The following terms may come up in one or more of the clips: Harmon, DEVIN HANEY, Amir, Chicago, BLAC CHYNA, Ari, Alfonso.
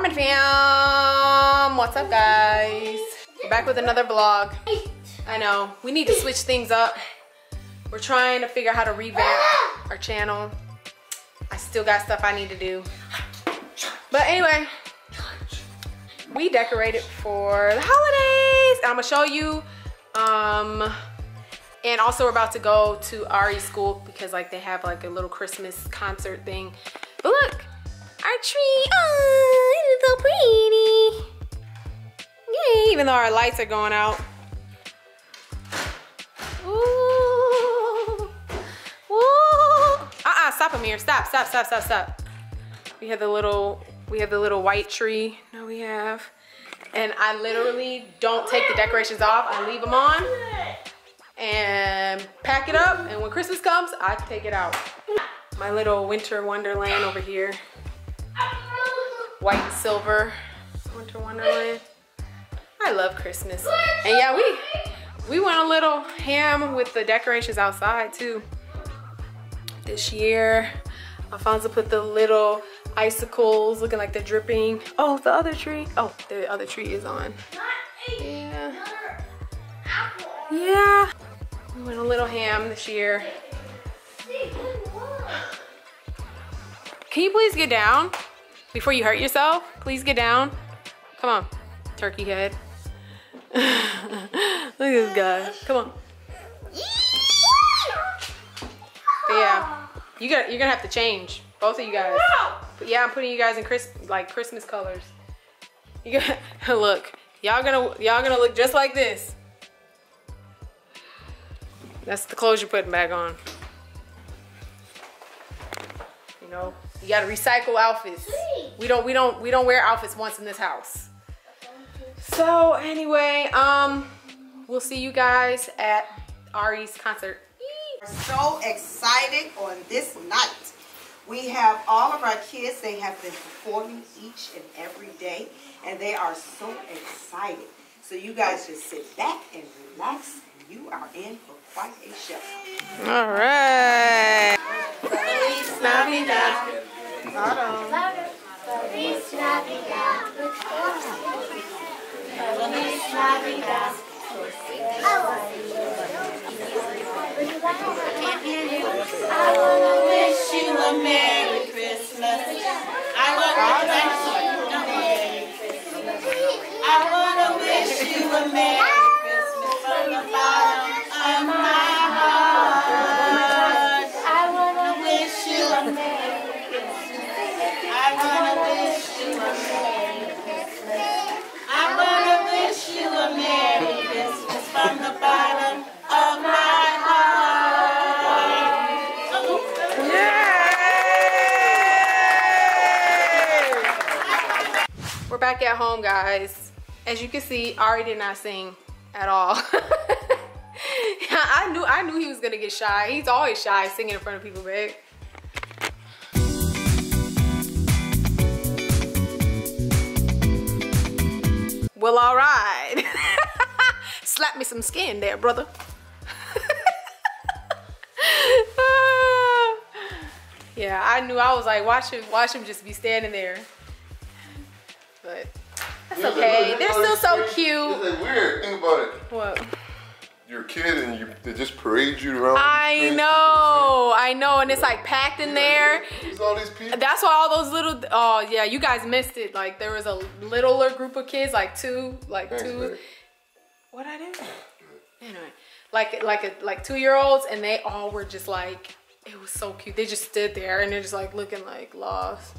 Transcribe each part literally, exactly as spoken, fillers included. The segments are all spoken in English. Harmon fam, what's up guys? We're back with another vlog. I know, we need to switch things up. We're trying to figure out how to revamp our channel. I still got stuff I need to do. But anyway, we decorated for the holidays. And I'm gonna show you. Um, and also we're about to go to Ari's school because like they have like a little Christmas concert thing. But look, our tree, oh, it's so pretty. Yay, even though our lights are going out. Ooh, ooh. Uh-uh, stop Amir, stop, stop, stop, stop, stop. We have the little, we have the little white tree. No, we have. And I literally don't take the decorations off. I leave them on and pack it up. And when Christmas comes, I take it out. My little winter wonderland over here. White and silver winter wonderland. I love Christmas. And yeah, we, we went a little ham with the decorations outside too. This year, Alfonso put the little icicles looking like they're dripping. Oh, the other tree. Oh, the other tree is on. Yeah. Yeah. We went a little ham this year. Can you please get down? Before you hurt yourself, please get down. Come on, turkey head. Look at this guy. Come on. But yeah, you got, you're gonna have to change. Both of you guys. But yeah, I'm putting you guys in Chris, like Christmas colors. You got look. Y'all gonna y'all gonna look just like this. That's the clothes you're putting back on. You know, you gotta recycle outfits. We don't we don't we don't wear outfits once in this house. So anyway, um, we'll see you guys at Ari's concert. We're so excited on this night. We have all of our kids, they have been performing each and every day, and they are so excited. So you guys just sit back and relax, and you are in for quite a show. All right. Feliz Navidad. Feliz Navidad. Feliz Navidad. I wanna wish you a Merry Christmas. I wanna thank you a Merry Christmas. I wanna wish you a Merry Christmas from the bottom of my heart. I wanna wish you a Merry Christmas. I wanna wish you a Merry Christmas. I wanna wish you a Merry Christmas from the bottom of my heart. Back at home guys, as you can see, Ari did not sing at all. I knew I knew he was gonna get shy. He's always shy singing in front of people, babe. Well, all right. Slap me some skin there, brother. Yeah, I knew. I was like, watch him, watch him just be standing there. But that's okay. They're still so cute. It's weird. Think about it. What? You're a kid and you, they just parade you around. I know. I know. And it's like packed in there. There's all these people. That's why all those little. Oh yeah, you guys missed it. Like there was a littler group of kids, like two, like Thanks, two. Babe. What I do? Anyway, like like a, like two year olds, and they all were just like, it was so cute. They just stood there and they're just like looking like lost.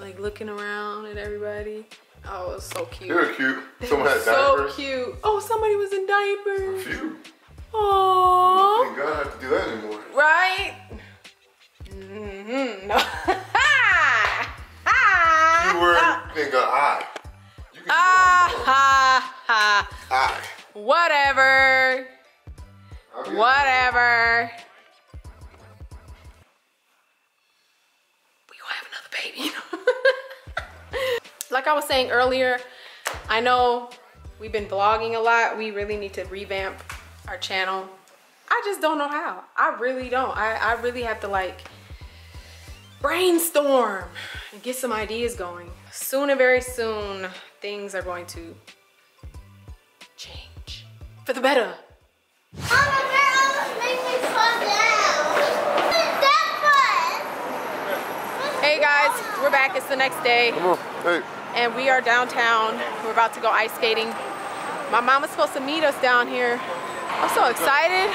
Like looking around at everybody. Oh, it was so cute. They were cute. They Someone were had diapers. So cute. Oh, somebody was in diapers. A few. Aww. Thank God I don't have to do that anymore. Right? Mm-hmm. No. You were, uh, thank God, I. You can ah, do ha, ha. I. Whatever. Whatever. We gonna have another baby, you know? Like I was saying earlier, I know we've been vlogging a lot. We really need to revamp our channel. I just don't know how. I really don't. I, I really have to like brainstorm and get some ideas going. Soon and very soon, things are going to change for the better. Mama, that almost made me fall down. What's that for? Hey guys, we're back. It's the next day. Come on. Hey. And we are downtown. We're about to go ice skating. My mom was supposed to meet us down here. I'm so excited.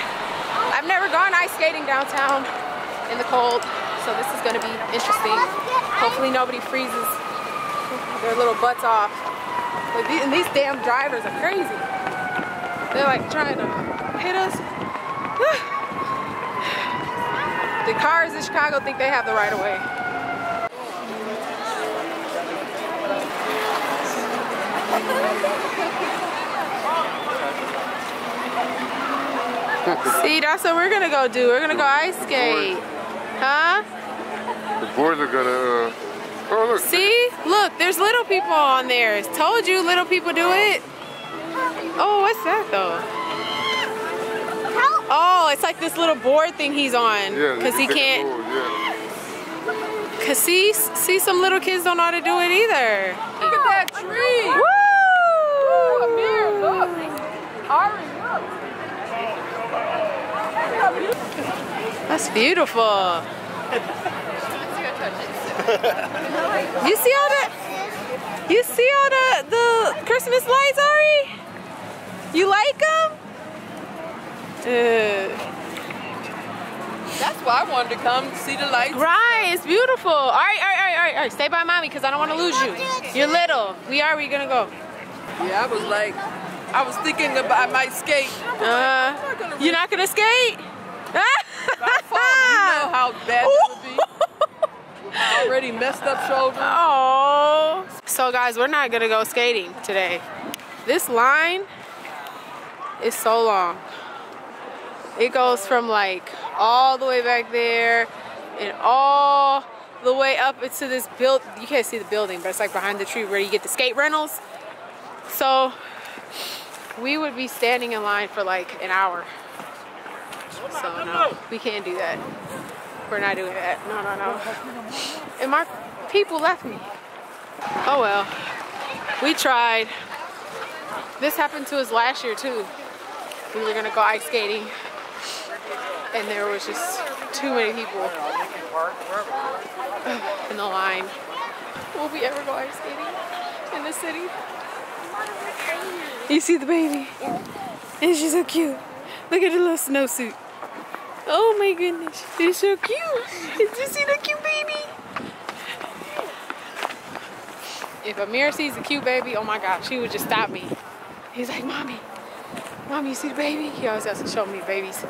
I've never gone ice skating downtown in the cold, so this is gonna be interesting. Hopefully nobody freezes their little butts off. But these, and these damn drivers are crazy. They're like trying to hit us. The cars in Chicago think they have the right of way. See, that's what we're gonna go do. We're gonna go ice skate. Huh? The boys are gonna, uh, oh look. See? Look, there's little people on there. It's told you little people do it. Oh, what's that though? Oh, it's like this little board thing he's on. Yeah, cause he can't. Board, yeah. Cause see, see some little kids don't know how to do it either. Look at that tree. Woo! Oh, Amir, look. Ari, look. That's beautiful. You see all the, you see all the, the Christmas lights, Ari? You like them? Uh. That's why I wanted to come see the lights. Right, it's beautiful. All right, all right, all right, all right, all right. Stay by mommy because I don't want to lose you. You're little. We are. We're gonna go. Yeah, I was like, I was thinking about I might skate. Uh, not you're not gonna skate? I fall, you know how bad it would be. I already messed up shoulder. Oh. So guys, we're not gonna go skating today. This line is so long. It goes from like all the way back there and all the way up into this build. You can't see the building, but it's like behind the tree where you get the skate rentals. So we would be standing in line for like an hour. So no, we can't do that. We're not doing that. No, no, no. And my people left me. Oh well. We tried. This happened to us last year too. We were gonna go ice skating and there was just too many people in the line. Will we ever go ice skating in the city? You see the baby? And she's so cute. Look at the little snowsuit. Oh my goodness, they're so cute. Did you see the cute baby? If Amir sees the cute baby, oh my gosh, she would just stop me. He's like, mommy, mommy, you see the baby? He always has to show me babies.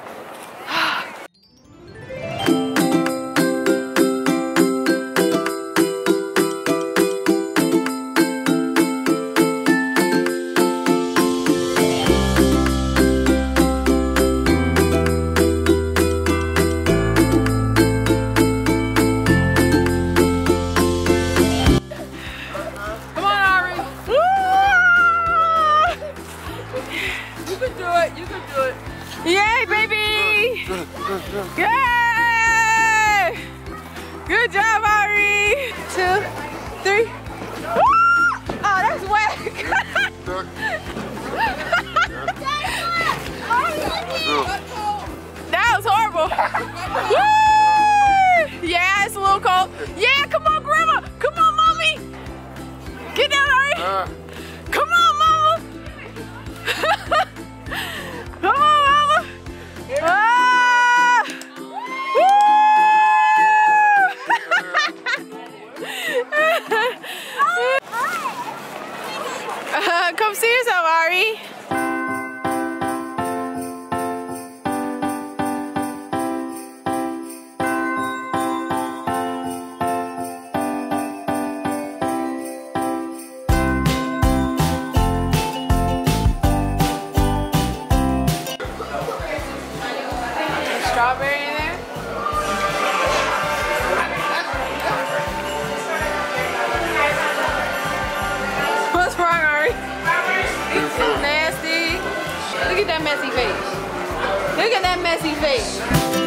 Look at that messy face. Look at that messy face.